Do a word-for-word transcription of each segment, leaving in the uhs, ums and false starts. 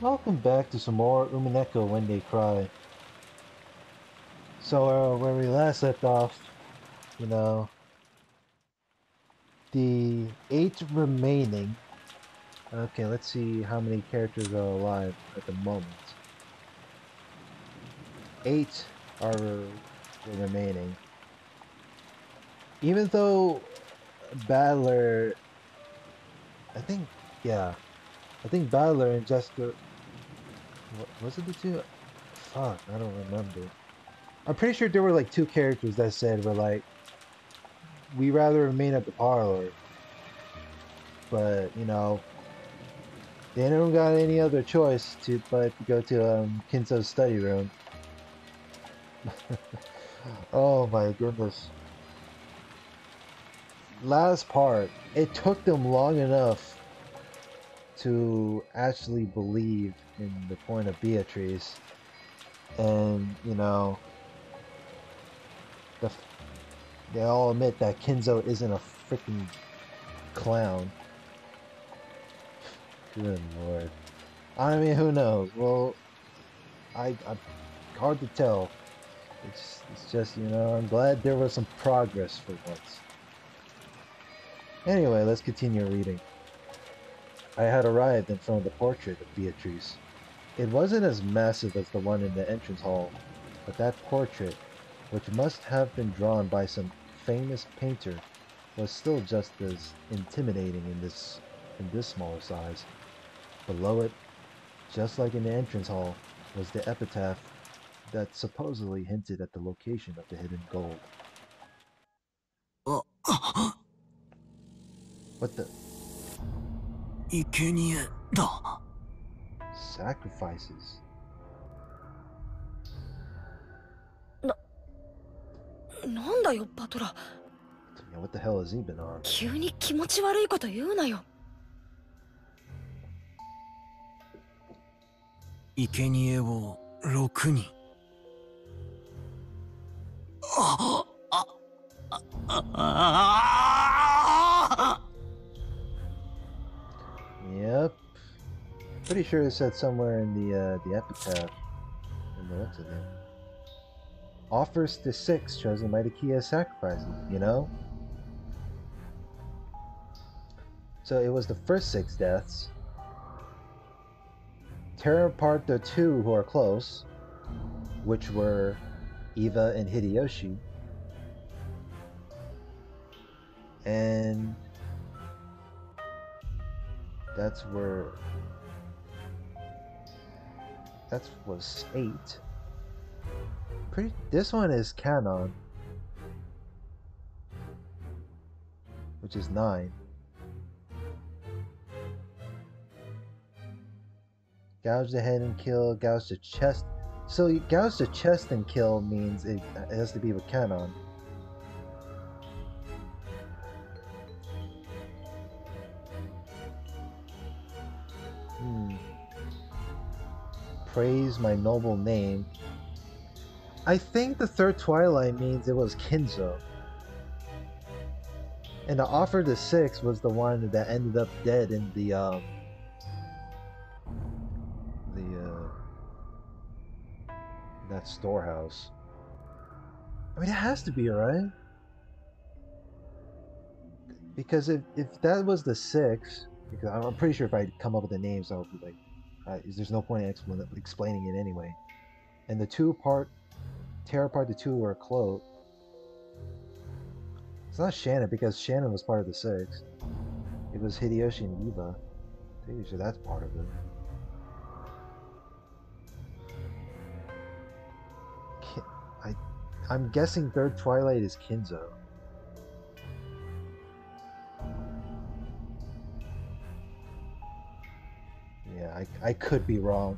Welcome back to some more Umineko When They Cry. So, uh, where we last left off, you know, the eight remaining. Okay, let's see how many characters are alive at the moment. Eight are remaining. Even though Battler, I think, yeah, I think Battler and Jessica, was it the two? Fuck, I don't remember. I'm pretty sure there were like two characters that said were like, we rather remain at the parlor. But, you know, they never got any other choice to but to go to um, Kinzo's study room. Oh my goodness. Last part, it took them long enough to actually believe in the point of Beatrice, and you know, the, they all admit that Kinzo isn't a freaking clown. Good lord. I mean, who knows? Well, I, I hard to tell. It's, it's just, you know, I'm glad there was some progress for once. Anyway, let's continue reading. I had arrived in front of the portrait of Beatrice. It wasn't as massive as the one in the entrance hall, but that portrait, which must have been drawn by some famous painter, was still just as intimidating in this in this smaller size. Below it, just like in the entrance hall, was the epitaph that supposedly hinted at the location of the hidden gold. What the? Sacrifices. What the hell has he been on? Yep. Pretty sure it said somewhere in the uh, the epitaph. In the what's it name? Offers to six chosen by the key as sacrifices. You know. So it was the first six deaths. Tear apart the two who are close, which were Eva and Hideyoshi, and that's where that was eight. Pretty. This one is Kanon, which is nine. Gouge the head and kill. Gouge the chest. So you gouge the chest and kill means it, it has to be with Kanon. Praise my noble name. I think the third twilight means it was Kinzo. And the offer to six was the one that ended up dead in the um the uh that storehouse. I mean, it has to be, right? Because if if that was the six, because I'm pretty sure if I come up with the names, I would be like, Uh, there's no point in explain explaining it anyway. And the two part, tear apart the two are close. It's not Shannon, because Shannon was part of the six. It was Hideyoshi and Eva. I'm pretty sure that's part of it. Ki I, I'm guessing third twilight is Kinzo. I, I could be wrong.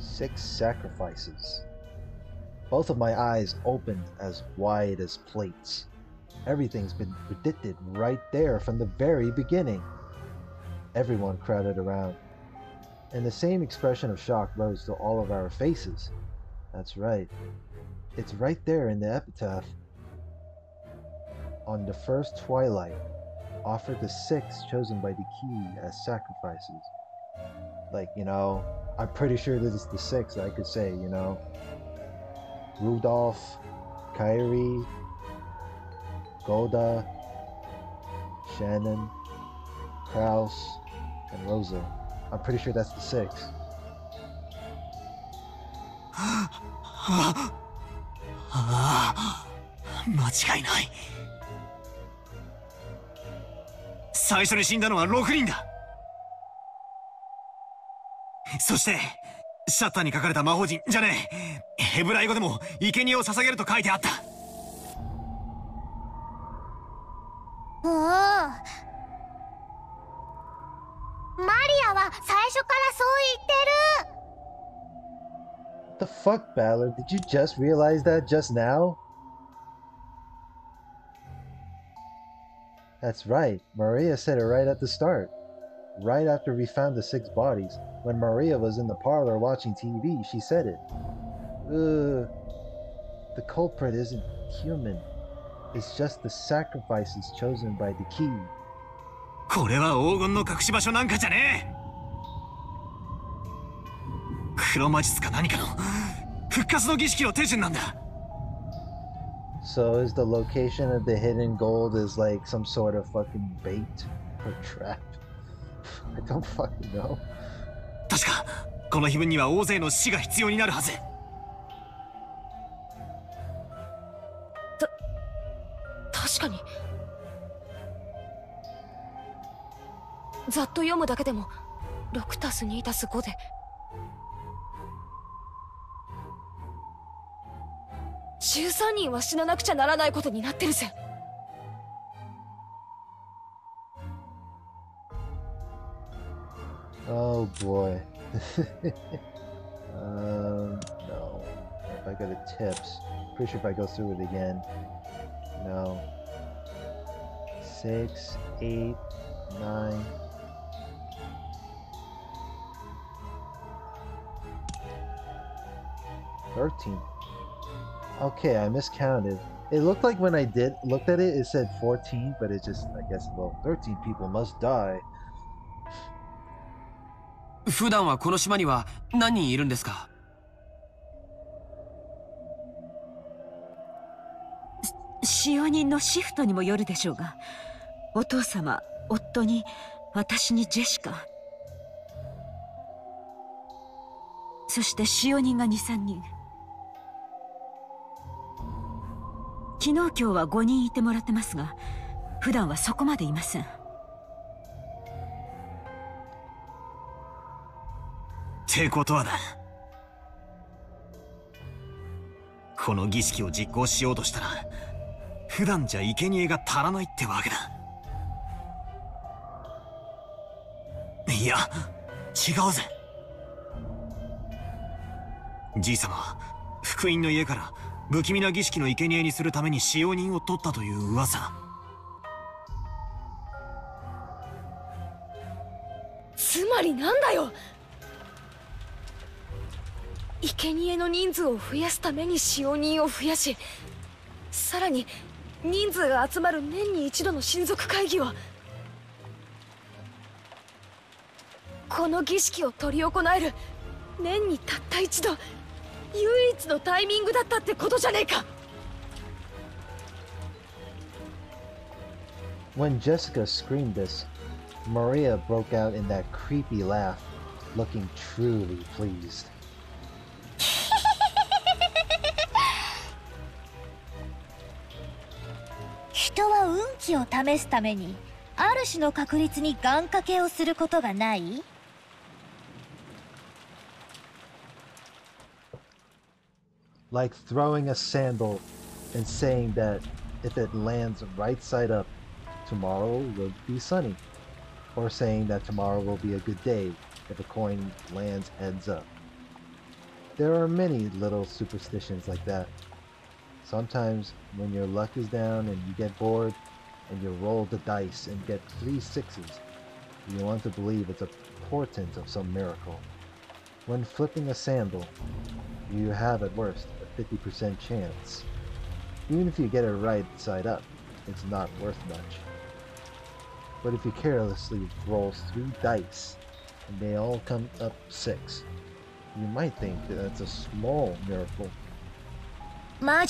Six sacrifices. Both of my eyes opened as wide as plates. Everything's been predicted right there from the very beginning. Everyone crowded around, and the same expression of shock rose to all of our faces. That's right. It's right there in the epitaph. On the first twilight, offer the six chosen by the key as sacrifices. Like, you know, I'm pretty sure that it's the six that I could say, you know. Rudolph, Kyrie, Golda, Shannon, Kraus, and Rosa. I'm pretty sure that's the six. What the fuck, Battler? Did you just realize that just now? That's right. Maria said it right at the start. Right after we found the six bodies, when Maria was in the parlor watching T V, she said it. Ugh. The culprit isn't human. It's just the sacrifices chosen by the key. So is the location of the hidden gold is like some sort of fucking bait or trap? I don't fucking know. six Oh boy. um, no. If I go to tips, pretty sure if I go through it again. No. Six, eight, nine. Thirteen. Okay, I miscounted. It looked like when I did looked at it, it said fourteen, but it just, I guess, well, thirteen people must die. 普段はこの島には何人いるんですか? 使用人のシフトにもよるでしょうが、お父様、夫に、私にジェシカ。そして使用人がに、さんにん。昨日今日はごにんいてもらってますが、普段はそこまでいません。 ってことはだ。この儀式を実行しようとしたら、普段じゃ生贄が足らないってわけだ。いや、違うぜ。じい様は福音の家から不気味な儀式の生贄にするために使用人を取ったという噂。つまりなんだよ。 生贄の人数を増やすために使用人を増やし、さらに人数が集まる年に一度の親族会議は、この儀式を取り行える年にたった一度唯一のタイミングだったってことじゃねえか。 When Jessica screamed this, Maria broke out in that creepy laugh, looking truly pleased. Like throwing a sandal and saying that if it lands right side up, tomorrow will be sunny. Or saying that tomorrow will be a good day if a coin lands heads up. There are many little superstitions like that. Sometimes when your luck is down and you get bored, and you roll the dice and get three sixes, you want to believe it's a portent of some miracle. When flipping a sandal, you have at worst a fifty percent chance. Even if you get it right side up, it's not worth much. but if you carelessly roll three dice and they all come up six, you might think that that's a small miracle. Why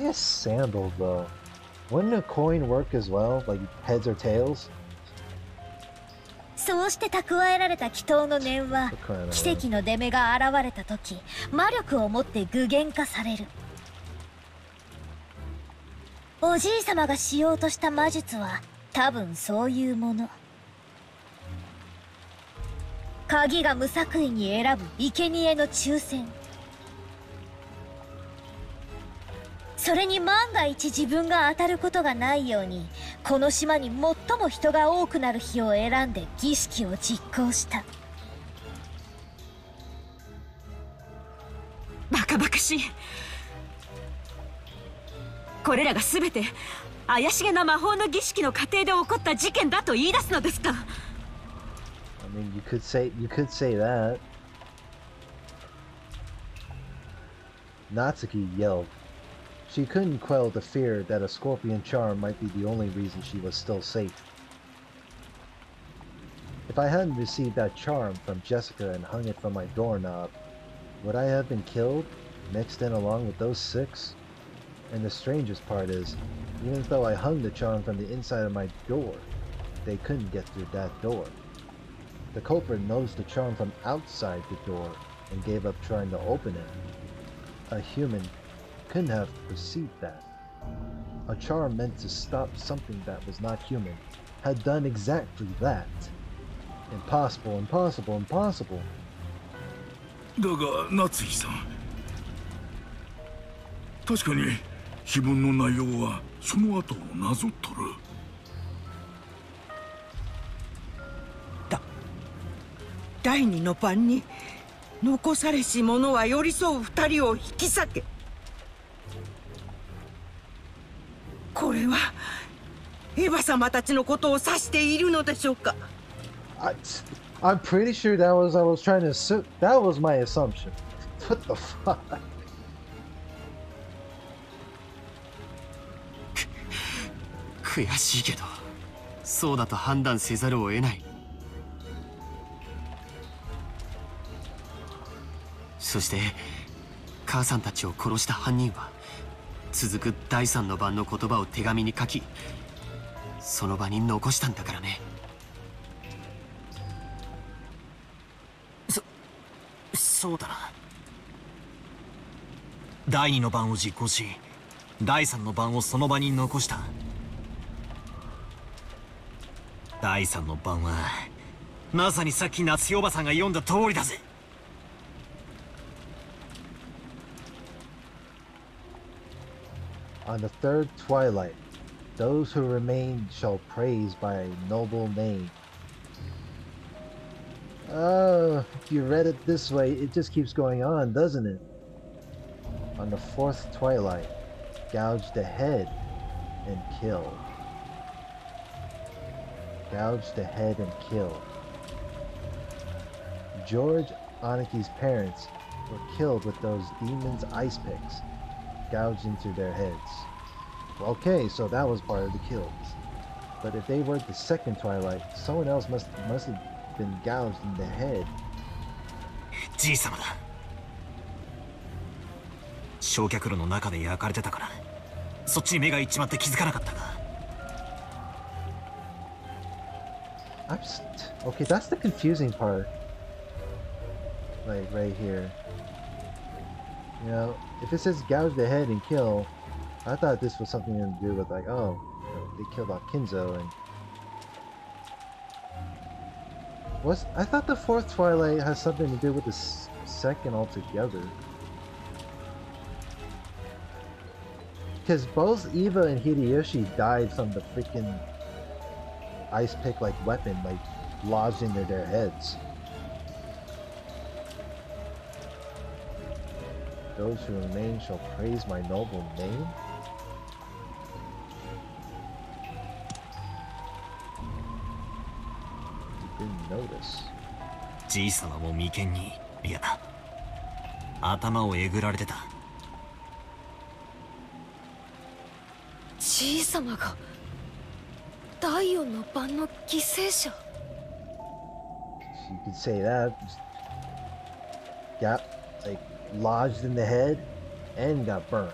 a sandal though? Wouldn't a coin work as well, like heads or tails? I mean, you could say you could say that. Natsuhi yelled. She couldn't quell the fear that a scorpion charm might be the only reason she was still safe. If I hadn't received that charm from Jessica and hung it from my doorknob, would I have been killed, mixed in along with those six? And the strangest part is, even though I hung the charm from the inside of my door, they couldn't get through that door. The culprit nosed the charm from outside the door and gave up trying to open it. A human couldn't have perceived that. A charm meant to stop something that was not human had done exactly that. Impossible, impossible, impossible. But Natsuhi-san, actually, the content is puzzling after that. In the second round, これはエヴァ様たちのことを指しているのでしょうか? I, I'm pretty sure that was I was trying to assume that was my assumption. What the fuck? 悔しいけど、そうだと判断せざるを得ない。そして母さんたちを殺した犯人は 続く第三の晩の言葉を手紙に書き、その場に残したんだからね。そ、そうだな。第二の晩を実行し、第三の晩をその場に残した。第三の晩はまさにさっき夏代おばさんが読んだ通りだぜ。 On the third twilight, those who remain shall praise by a noble name. Oh, if you read it this way, it just keeps going on, doesn't it? On the fourth twilight, gouge the head and kill. Gouge the head and kill. George Oniki's parents were killed with those demons' ice picks. Gouged into their heads. Okay, so that was part of the kills. But if they were the second Twilight, someone else must must have been gouged in the head. I'm st- okay, that's the confusing part. Like right here. You know, if it says gouge the head and kill, I thought this was something to do with like, oh, they killed off Kinzo and... What's... I thought the fourth Twilight has something to do with the s second altogether. Because both Eva and Hideyoshi died from the freaking ice pick-like weapon, like, lodged into their heads. Those who remain shall praise my noble name? didn't notice. You could say that. Got, like, lodged in the head and got burnt.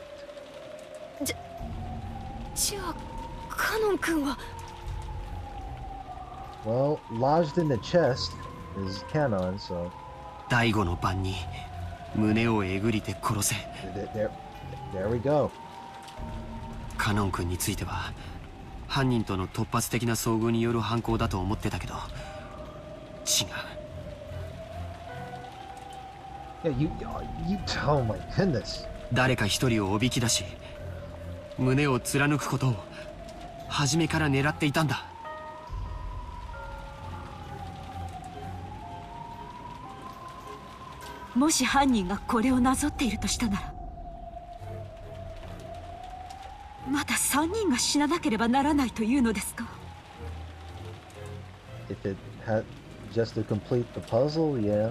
Well, lodged in the chest is Kanon, so. There, there, there we go. Yeah, you, you, oh my goodness. If it had just to complete the puzzle, yeah.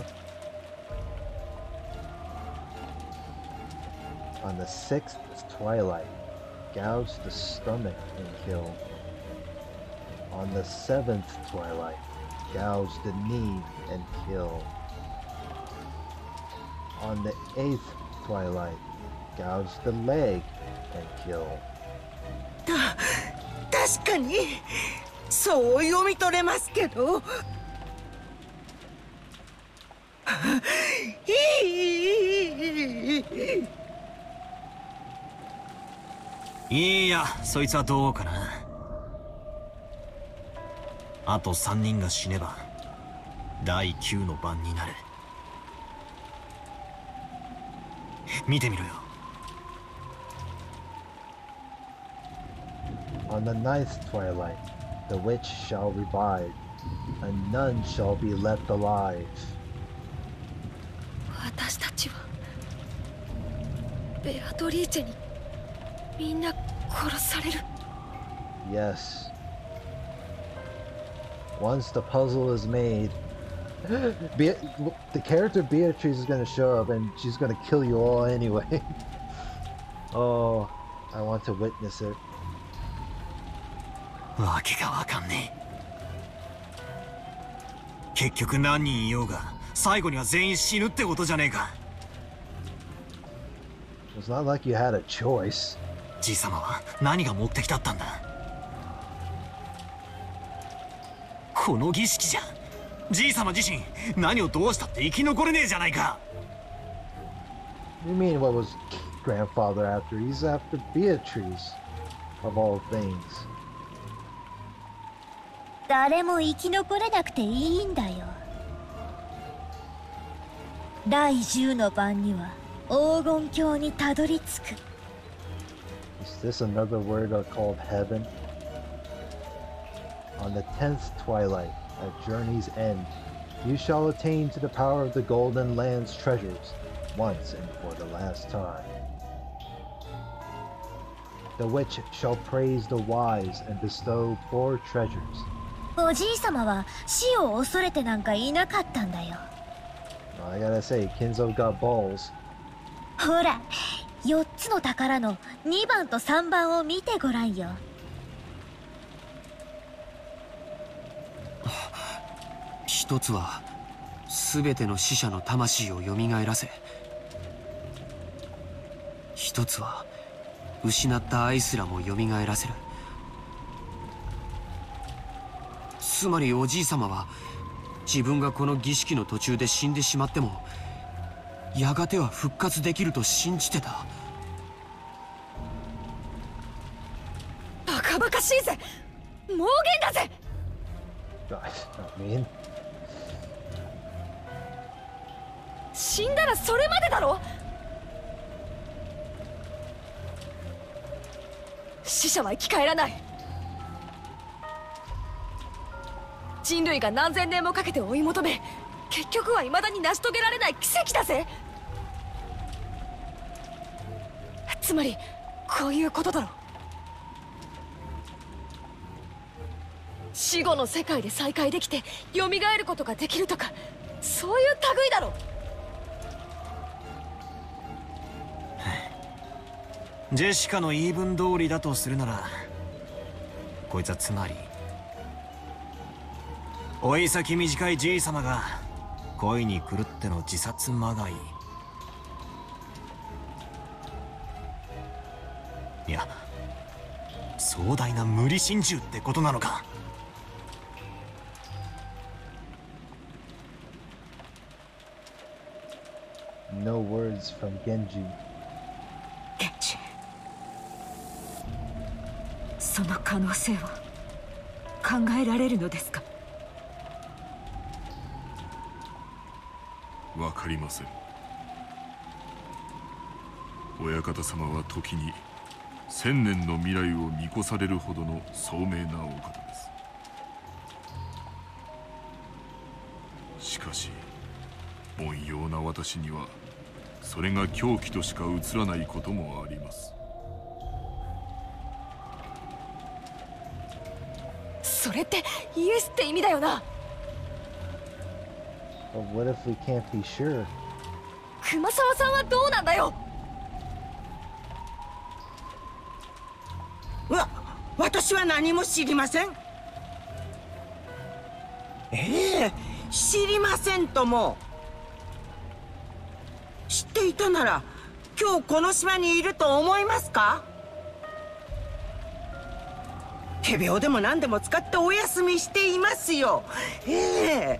On the sixth, it's twilight. Gouge the stomach and kill. On the seventh, twilight. Gouge the knee and kill. On the eighth twilight, gouge the leg and kill. On the ninth twilight, the witch shall revive, and none shall be left alive. Yes. Once the puzzle is made, Be the character Beatrice is gonna show up and she's gonna kill you all anyway. Oh, I want to witness it. It's not like you had a choice. You mean what was grandfather after? He's after Beatrice, of all things. Is this another word called heaven? On the tenth twilight, at journey's end, you shall attain to the power of the golden land's treasures, once and for the last time. The witch shall praise the wise and bestow poor treasures. Well, I gotta say, Kinzo got balls. That's not mean. 死後の世界で再会できて蘇ることができるとか、そういう類だろ。ジェシカの言い分通りだとするなら、こいつはつまり老い先短いじい様が恋に狂っての自殺まがい。いや、壮大な無理心中ってことなのか。No words from Genji. その可能性は考えられるのですか。わかりません。親方様は時に千年の未来を見越されるほどの聡明なお方です。しかし凡庸な私にはそれが狂気としか映らないこともあります。それってイエスって意味だよな。What if we can't be sure? 熊沢さんはどうなんだよ。わ、私は何も知りません。ええ、知りませんとも。知っていたなら今日この島にいると思いますか。仮病でも何でも使ってお休みしていますよ。ええ。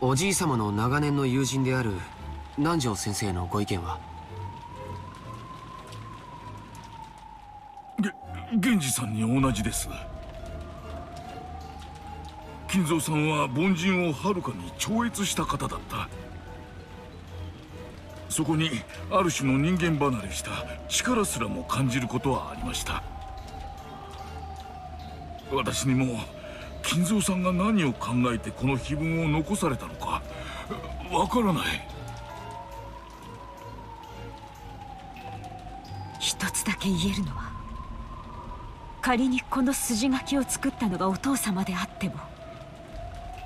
おじい様の長年の友人である南條先生のご意見は。げ、源氏さんに同じです。金蔵さんは凡人をはるかに超越した方だった。そこにある種の人間離れした力すらも感じることはありました。私にも金蔵さんが何を考えてこの碑文を残されたのかわからない。一つだけ言えるのは、仮にこの筋書きを作ったのがお父様であっても、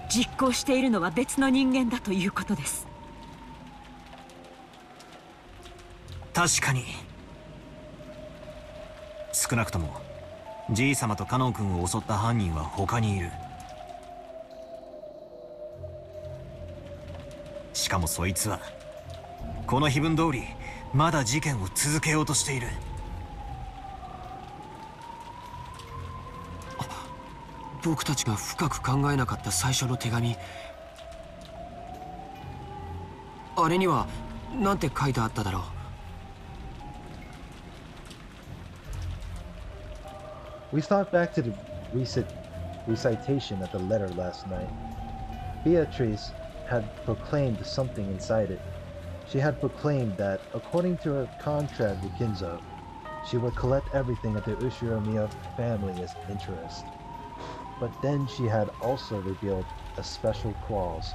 実行しているのは別の人間だということです。確かに、少なくともじい様とカノン君を襲った犯人は他にいる。しかもそいつはこの碑文通りまだ事件を続けようとしている。僕たちが深く考えなかった最初の手紙、あれには何て書いてあっただろう。We thought back to the recent recitation of the letter last night. Beatrice had proclaimed something inside it. She had proclaimed that, according to her contract with Kinzo, she would collect everything that the Ushinomiya family is interest. But then she had also revealed a special clause.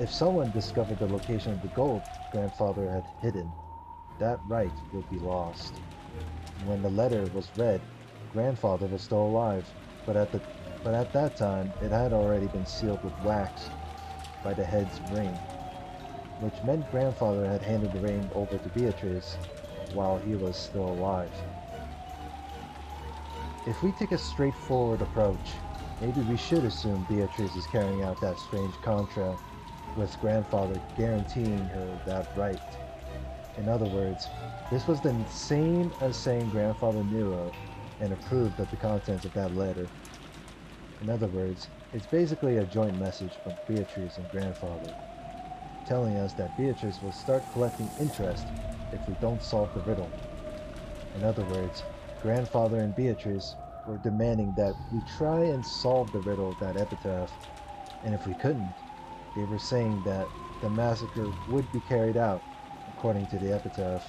If someone discovered the location of the gold grandfather had hidden, that right would be lost. When the letter was read, grandfather was still alive, but at the but at that time it had already been sealed with wax by the head's ring, which meant grandfather had handed the ring over to Beatrice while he was still alive. If we take a straightforward approach, maybe we should assume Beatrice is carrying out that strange contract with grandfather guaranteeing her that right. In other words, this was the same as saying grandfather knew of and approved of the contents of that letter. In other words, it's basically a joint message from Beatrice and grandfather, telling us that Beatrice will start collecting interest if we don't solve the riddle. In other words, grandfather and Beatrice were demanding that we try and solve the riddle of that epitaph, and if we couldn't, they were saying that the massacre would be carried out according to the epitaph.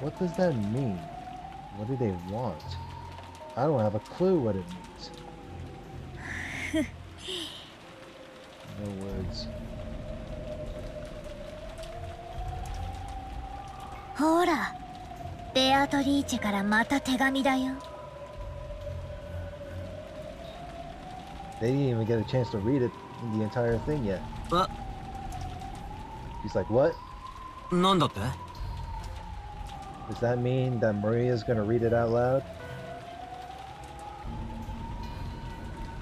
What does that mean? What do they want? I don't have a clue what it means. No words. ほら、ベアトリーチェからまた手紙だよ。 They didn't even get a chance to read it in the entire thing yet. What? He's like, what? Does that mean that Maria's gonna read it out loud?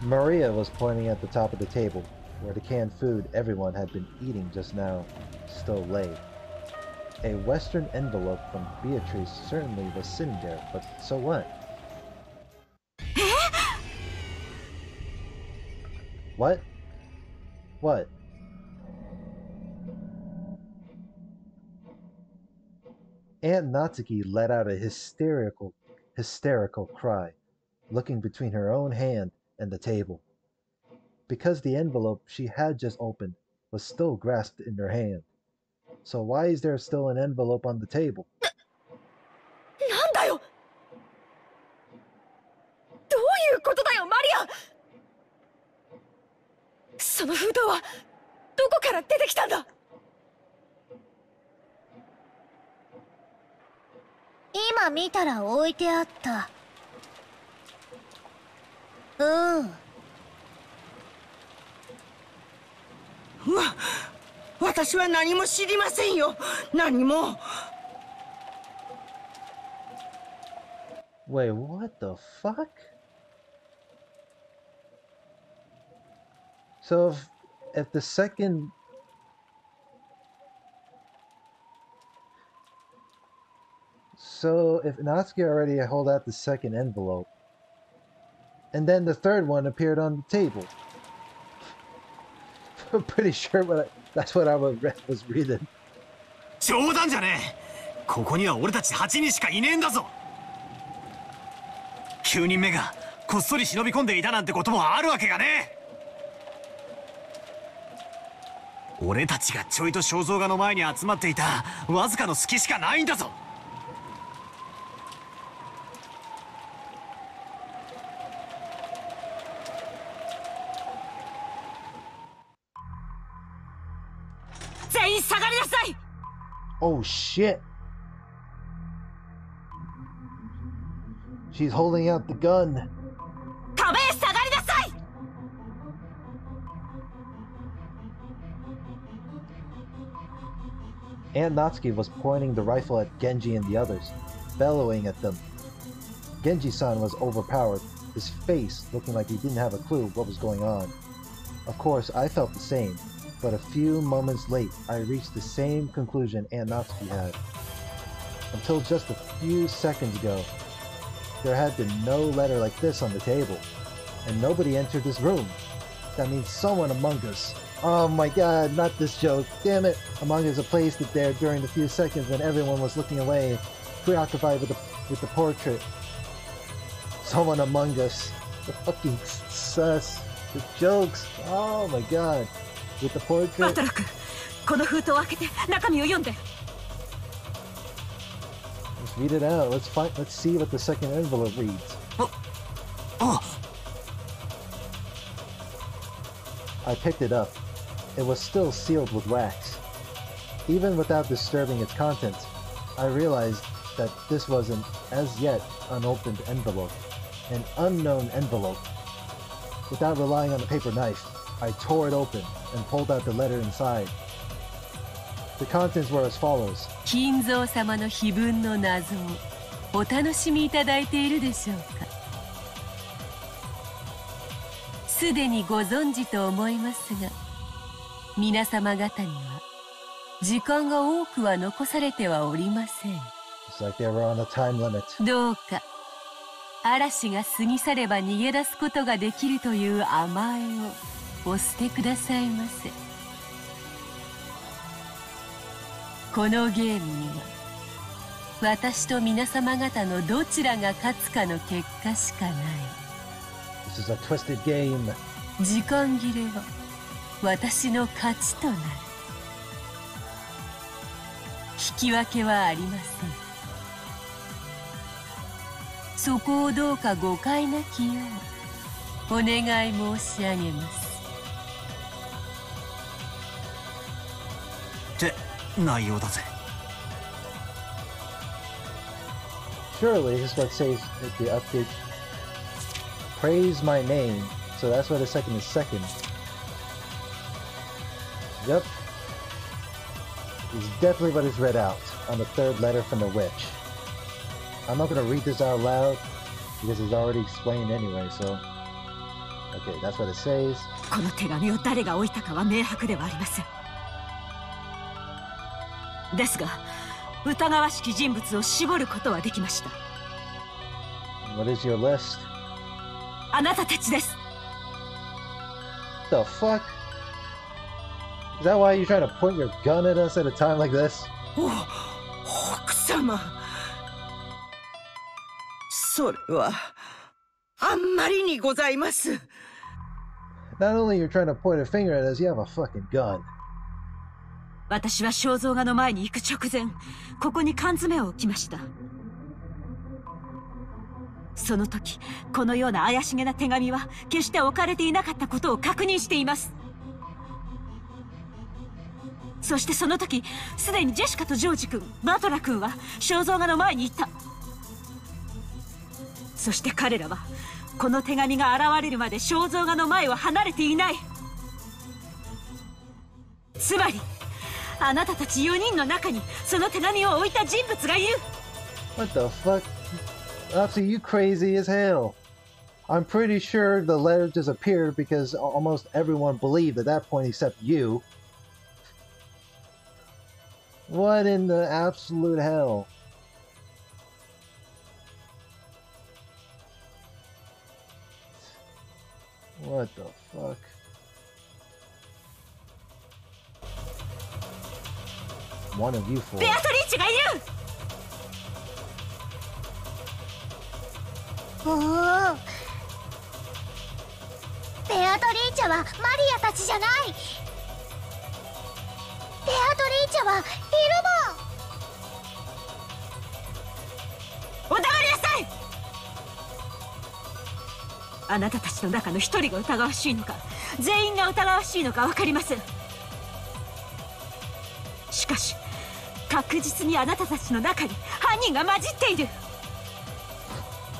Maria was pointing at the top of the table, where the canned food everyone had been eating just now still lay. A Western envelope from Beatrice certainly was sitting there, but so what? What? What? Aunt Natsuki let out a hysterical, hysterical cry, looking between her own hand and the table. Because the envelope she had just opened was still grasped in her hand. So why is there still an envelope on the table? Wait, what the fuck? So if, if the second... So if Natsuki already held out the second envelope, and then the third one appeared on the table. I'm pretty sure what I, that's what I was reading. Oh shit! She's holding out the gun. Aunt Natsuki was pointing the rifle at Genji and the others, bellowing at them. Genji-san was overpowered, his face looking like he didn't have a clue what was going on. Of course, I felt the same, but a few moments late, I reached the same conclusion Aunt Natsuki had. Until just a few seconds ago, there had been no letter like this on the table, and nobody entered this room. That means someone among us. Oh my god, not this joke. Damn it. Among Us a place that there during the few seconds when everyone was looking away, preoccupied with the, with the portrait. Someone among us. The fucking sus. The jokes. Oh my god. With the portrait. Let's read it out. Let's find. Let's see what the second envelope reads. Oh. Oh. I picked it up. It was still sealed with wax. Even without disturbing its contents, I realized that this was an as yet unopened envelope, an unknown envelope. Without relying on a paper knife, I tore it open and pulled out the letter inside. The contents were as follows. Kinzo-sama no hibun no nazo o tanoshimi itadaite iru deshou ka? Sude ni gozonji to omoimasu ga, minasama gata ni wa jikan ga ooku wa nokosarete wa orimasen. It's like they were on a time limit. Dou ka arashi ga sugisareba nigedasu koto ga dekiru toyuu amae o Oste kudasai mase. Kono game ni wa watashi to minasama gata no dochira ga katsu ka no kekka shika nai. This is a twisted game. Jikan gire wa watashi no kachi to naru. Hikiwake wa arimasen. Soko o dou ka gokai naki you onegai moshiagemasu. 内容だぜ。surely this is what says that the update praise my name. So that's why the second is second. Yep. It's definitely what is read out on the third letter from the witch. I'm not going to read this out loud because it's already explained anyway, so... Okay, that's what it says. What is your list? The fuck? Is that why you're trying to point your gun at us at a time like this? Not only you're trying to point a finger at us, you have a fucking gun. What the fuck? Natsuhi, you crazy as hell. I'm pretty sure the letter disappeared because almost everyone believed at that point except you. What in the absolute hell? What the fuck? One of you four. Beatrice! Oh. Beatrice is not Maria. Beatrice is Iruma.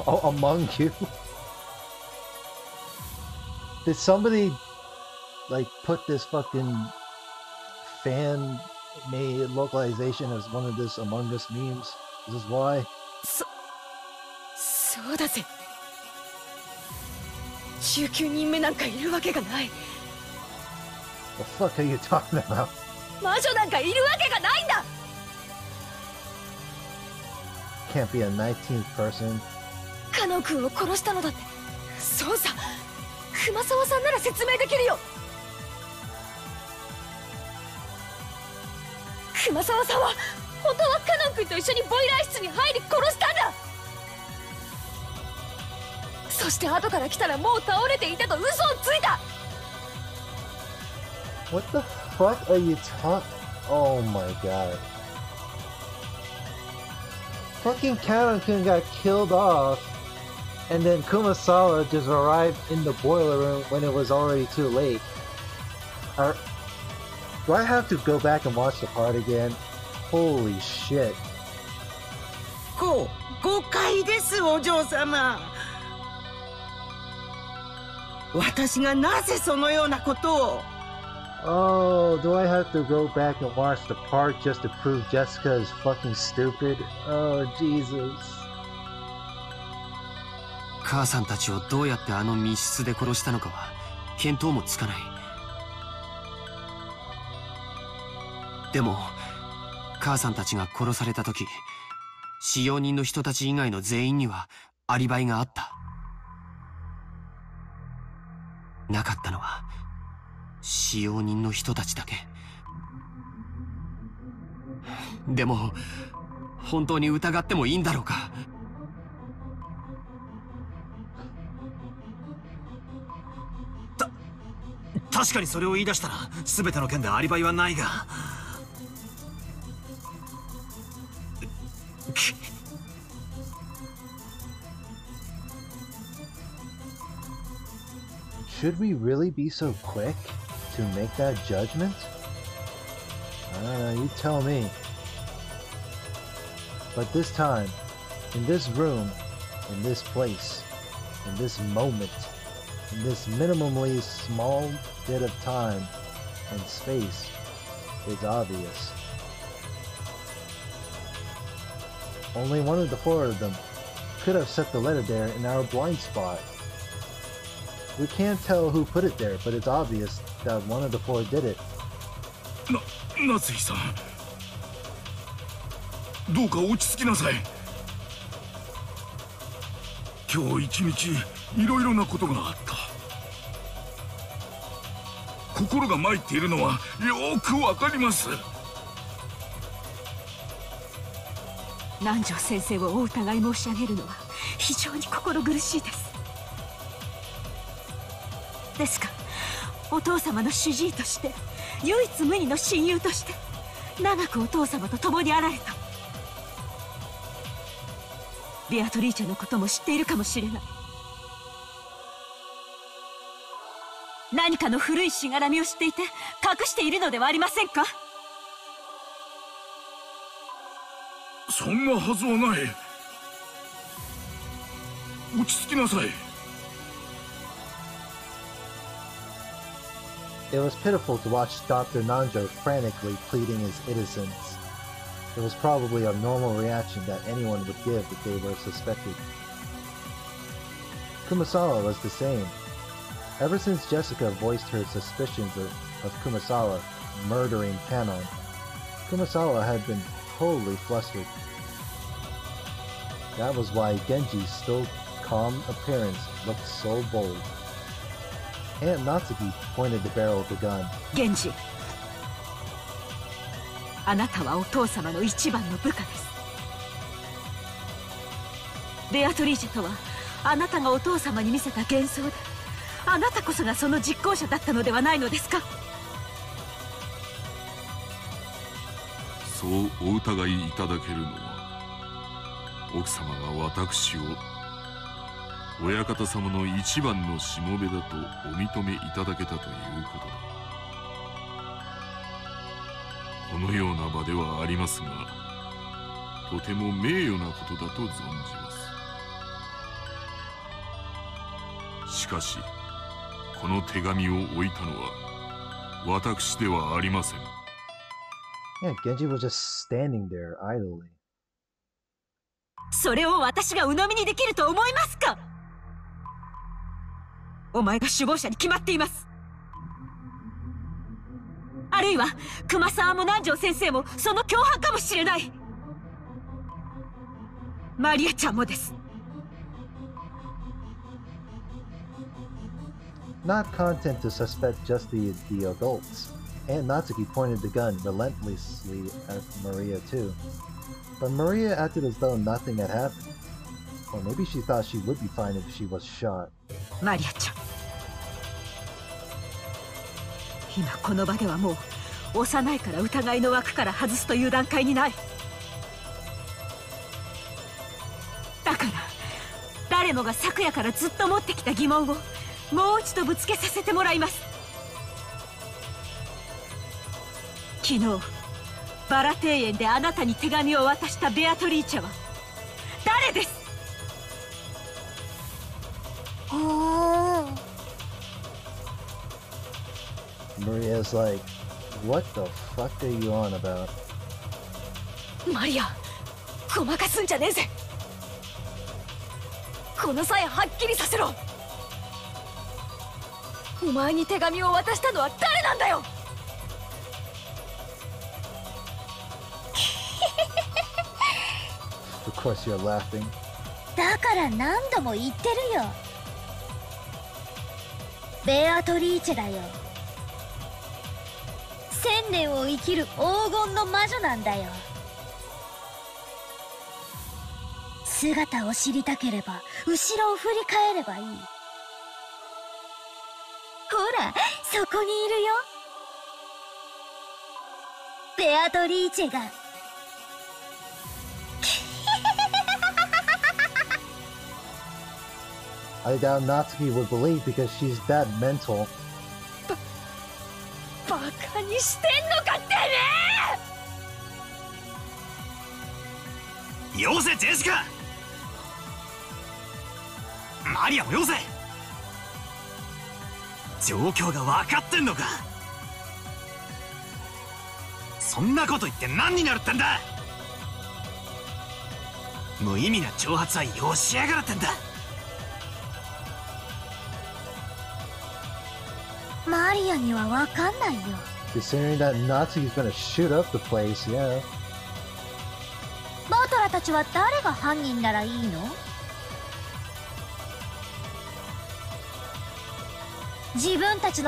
Oh, among you? Did somebody like put this fucking fan made localization as one of this Among Us memes? This is why. So, so that's it. The fuck are you talking about? Can't be a nineteenth person. Kumasawa-san そして後から来たらもう倒れていたと嘘をついた。What the fuck are you talking? Oh my god. Fucking Kanon-kun got killed off and then Kumasawa just arrived in the boiler room when it was already too late. Are... Do I have to go back and watch the part again? Holy shit. ご、誤解ですお嬢様。 Oh, do I have to go back and watch the part just to prove Jessica is fucking stupid? Oh, Jesus. But... should we really be so quick to make that judgment? I don't know, you tell me. But this time, In this room, in this place, in this moment, in this minimally small bit of time and space, is obvious. Only one of the four of them could have set the letter there in our blind spot. We can't tell who put it there, but it's obvious that one of the four did it. Na, Natsuhi-san. どうか落ち着きなさい。今日一日いろいろなことがあった。心が参っているのはよくわかります。南條先生をお疑い申し上げるのは非常に心苦しいです。ですが、お父様の主治医として唯一無二の親友として長くお父様と共にあられた。 ビアトリーチェのことも知っているかもしれない。何かの古いしがらみを知っていて隠しているのではありませんか？そんなはずはない。落ち着きなさい。It was pitiful to watch Doctor Nanjo frantically pleading his innocence. It was probably a normal reaction that anyone would give if they were suspected. Kumasawa was the same. Ever since Jessica voiced her suspicions of, of Kumasawa murdering Kanon, Kumasawa had been totally flustered. That was why Genji's still calm appearance looked so bold. Aunt Natsuki pointed the barrel of the gun. Genji! あなたはお父様の一番の部下です。ベアトリージェとはあなたがお父様に見せた幻想で、あなたこそがその実行者だったのではないのですか？そうお疑いいただけるのは、奥様が私を親方様の一番のしもべだとお認めいただけたということだ。 このような場ではありますが、とても名誉なことだと存じます。しかし、この手紙を置いたのは私ではありません。Yeah, Genji was just standing there idly. それを私が鵜呑みにできると思いますか？お前が首謀者に決まっています。 あるいは熊沢も南條先生もその共犯かもしれない。マリアちゃんもです。Not content to suspect just the the adults, Aunt Natsuki pointed the gun relentlessly at Maria too. But Maria acted as though nothing had happened. Or maybe she thought she would be fine if she was shot. マリアちゃん。 今この場ではもう幼いから疑いの枠から外すという段階にない。だから誰もが昨夜からずっと持ってきた疑問をもう一度ぶつけさせてもらいます。昨日バラ庭園であなたに手紙を渡したベアトリーチェは誰です？おー。 Maria's like, what the fuck are you on about? Maria, ごまかすんじゃねえぜ。この際はっきりさせろ。お前に手紙を渡したのは誰なんだよ。Of course you're laughing. だから何度も言ってるよ。ベアトリーチェだよ。 千年を生きる黄金の魔女なんだよ。姿を知りたければ後ろを振り返ればいい。ほらそこにいるよ。ベアトリーチェが。I doubt Natsuki would believe because she's that mental. バカにしてんのかってね。よせジェシカ、Maria, yo se. Jokyou ga wakatten no ka? Sonna koto itte nan ni naru tten da? Muimi na chouhatsu wa yoshiagara tten da. Maria ni wa wakannai yo. Considering that Natsuhi's gonna shoot up the place, yeah. Battler tachi wa dare ga hannin nara ii no? Beatrice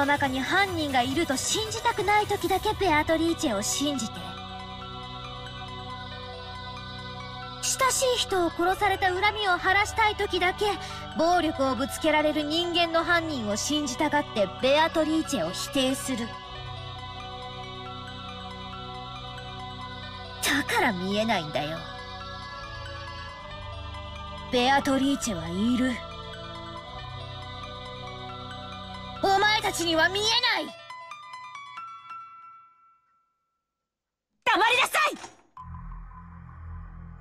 は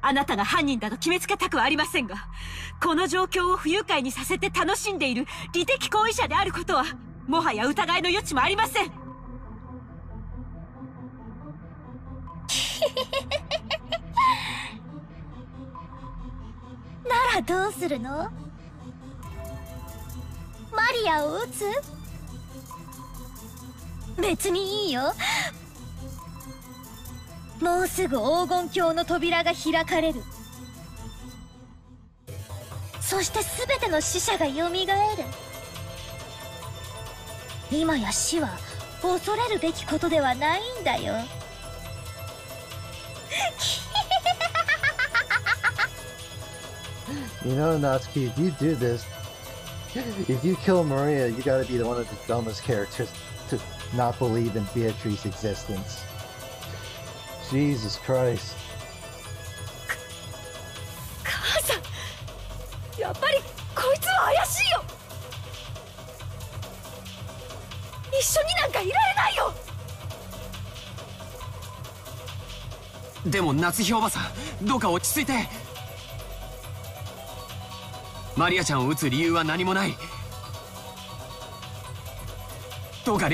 あなたが犯人だと決めつけたくありませんが、この状況を不愉快にさせて楽しんでいる理的行為者であることはもはや疑いの余地もありません。ならどうするの？マリアを撃つ？ 別にいいよ。もうすぐ黄金鏡の扉が開かれる。そして全ての死者が蘇る。今や死は恐れるべきことではないんだよ。 You know, Natsuki, if you do this, if you kill Maria, you gotta be one of the dumbest characters to not believe in Beatrice's existence. Jesus Christ. Maria-chanを撃つ理由は何もない。 You would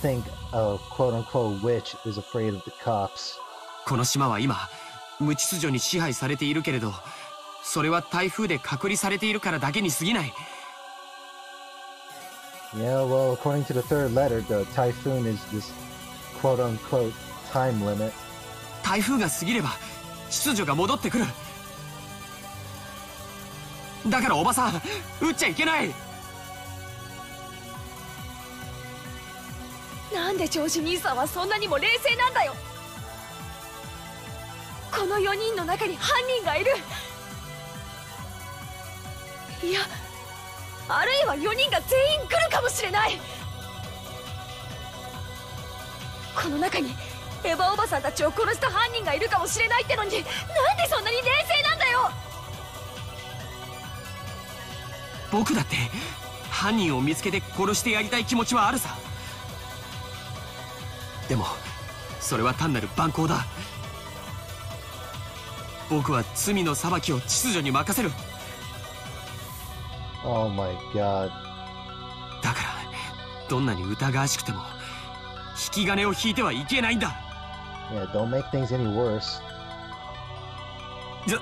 think a quote-unquote witch is afraid of the cops. 無秩序に支配されているけれど それは台風で隔離されているからだけに過ぎない。 Yeah, well, according to the third letter, the typhoon is this quote-unquote time limit. 台風が過ぎれば秩序が戻ってくる。 だからおばさん、撃っちゃいけない。 なんで長子兄さんはそんなにも冷静なんだよ。 このよにんの中に犯人がいる。いや、あるいはよにんが全員来るかもしれない。この中にエヴァおばさんたちを殺した犯人がいるかもしれないってのに、なんでそんなに冷静なんだよ。僕だって犯人を見つけて殺してやりたい気持ちはあるさ。でも、それは単なる蛮行だ。 Oh my god. Yeah, don't make things any worse. You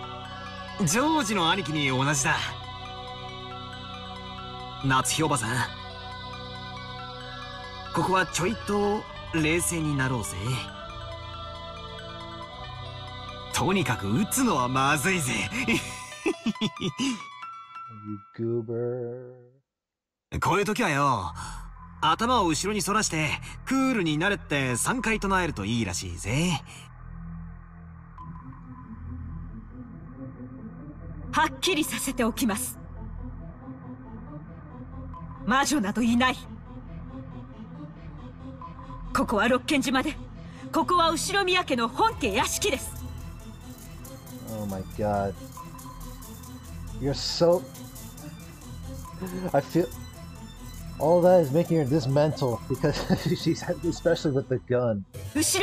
goober. こういう時はよ、頭を後ろに反らしてクールになれってさんかい唱えるといいらしいぜ。はっきりさせておきます。魔女などいない。ここは六軒島で、ここは後宮家の本家屋敷です。Oh my god. You're so... I feel... All that is making her this mental, because she's... especially with the gun. Those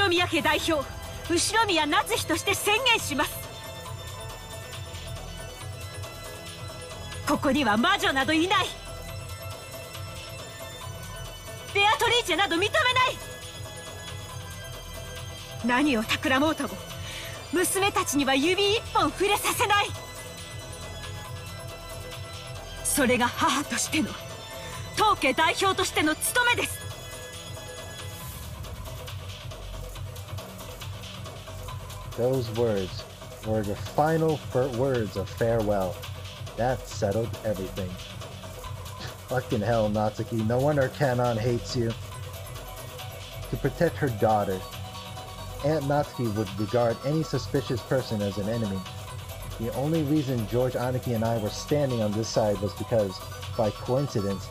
words were the final words of farewell. That settled everything. Fucking hell, Natsuki. No wonder Kanon hates you. To protect her daughter, Aunt Natsuki would regard any suspicious person as an enemy. The only reason George, Aniki, and I were standing on this side was because, by coincidence,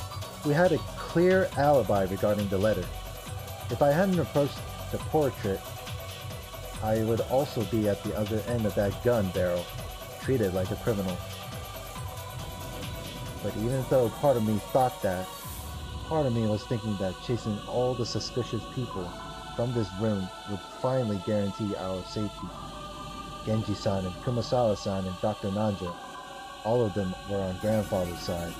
we had a clear alibi regarding the letter. If I hadn't approached the portrait, I would also be at the other end of that gun barrel, treated like a criminal. But even though part of me thought that, part of me was thinking that chasing all the suspicious people from this room would finally guarantee our safety. Genji-san and Kumasawa-san and Doctor Nanjo, all of them were on Grandfather's side.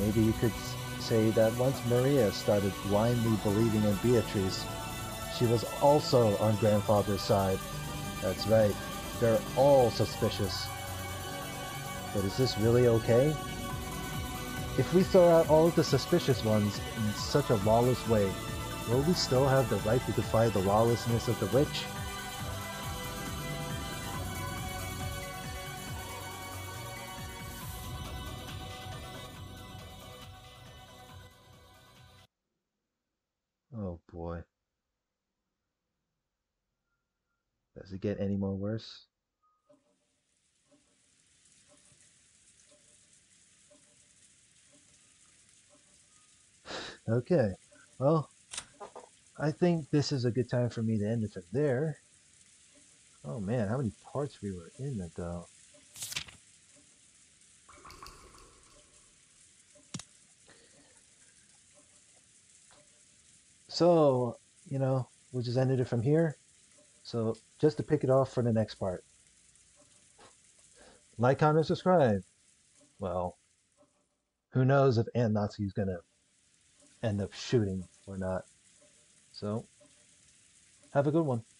Maybe you could say that once Maria started blindly believing in Beatrice, she was also on Grandfather's side. That's right, they're all suspicious. But is this really okay? If we throw out all of the suspicious ones in such a lawless way, will we still have the right to defy the lawlessness of the witch? Oh boy. Does it get any more worse? Okay, well, I think this is a good time for me to end it from there. Oh man, how many parts we were in it though. So, you know, we just ended it from here. So, just to pick it off for the next part. Like, comment, subscribe. Well, who knows if Aunt Natsuki is going to end up shooting or not. So, have a good one.